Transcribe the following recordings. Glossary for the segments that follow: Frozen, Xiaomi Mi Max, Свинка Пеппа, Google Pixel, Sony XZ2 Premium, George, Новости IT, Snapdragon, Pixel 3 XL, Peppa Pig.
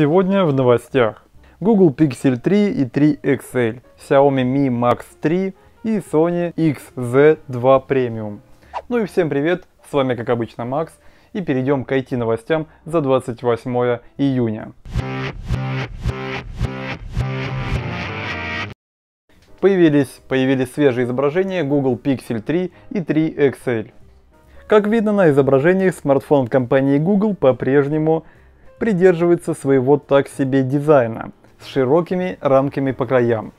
Сегодня в новостях: Google Pixel 3 и 3 XL, Xiaomi Mi Max 3 и Sony XZ2 Premium. Ну и всем привет, с вами как обычно Макс, и перейдем к IT новостям за 28 июня. Появились свежие изображения Google Pixel 3 и 3 XL. Как видно на изображениях, смартфон компании Google по-прежнему придерживается своего так себе дизайна с широкими рамками по краям.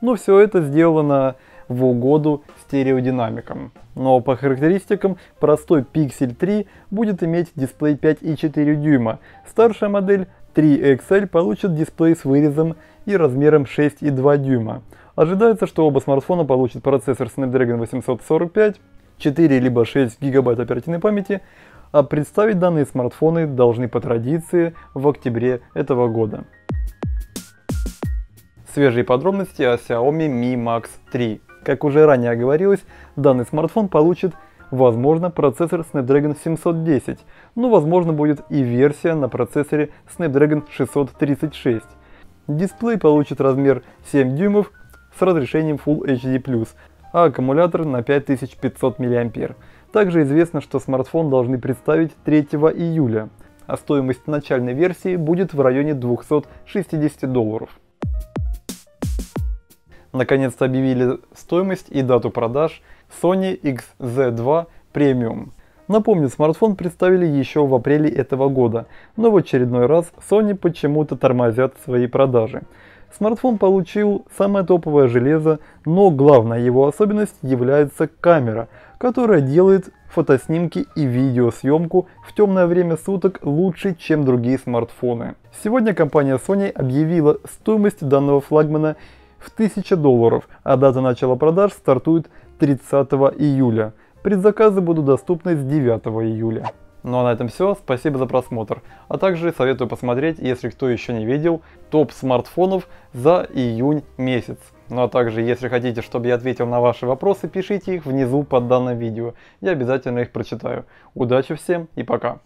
Но все это сделано в угоду стереодинамикам. Но по характеристикам простой Pixel 3 будет иметь дисплей 5,4 дюйма, старшая модель 3 XL получит дисплей с вырезом и размером 6,2 дюйма. Ожидается, что оба смартфона получат процессор Snapdragon 845, 4 либо 6 гигабайт оперативной памяти, а представить данные смартфоны должны по традиции в октябре этого года. Свежие подробности о Xiaomi Mi Max 3. Как уже ранее говорилось, данный смартфон получит, возможно, процессор Snapdragon 710, но возможно будет и версия на процессоре Snapdragon 636. Дисплей получит размер 7 дюймов с разрешением Full HD+, а аккумулятор на 5500 мА. Также известно, что смартфон должны представить 3 июля, а стоимость начальной версии будет в районе $260. Наконец-то объявили стоимость и дату продаж Sony XZ2 Premium. Напомню, смартфон представили еще в апреле этого года, но в очередной раз Sony почему-то тормозят свои продажи. Смартфон получил самое топовое железо, но главная его особенность является камера, которая делает фотоснимки и видеосъемку в темное время суток лучше, чем другие смартфоны. Сегодня компания Sony объявила стоимость данного флагмана в $1000, а дата начала продаж стартует 30 июля. Предзаказы будут доступны с 9 июля. Ну а на этом все, спасибо за просмотр, а также советую посмотреть, если кто еще не видел, топ смартфонов за июнь месяц. Ну а также, если хотите, чтобы я ответил на ваши вопросы, пишите их внизу под данным видео, я обязательно их прочитаю. Удачи всем и пока!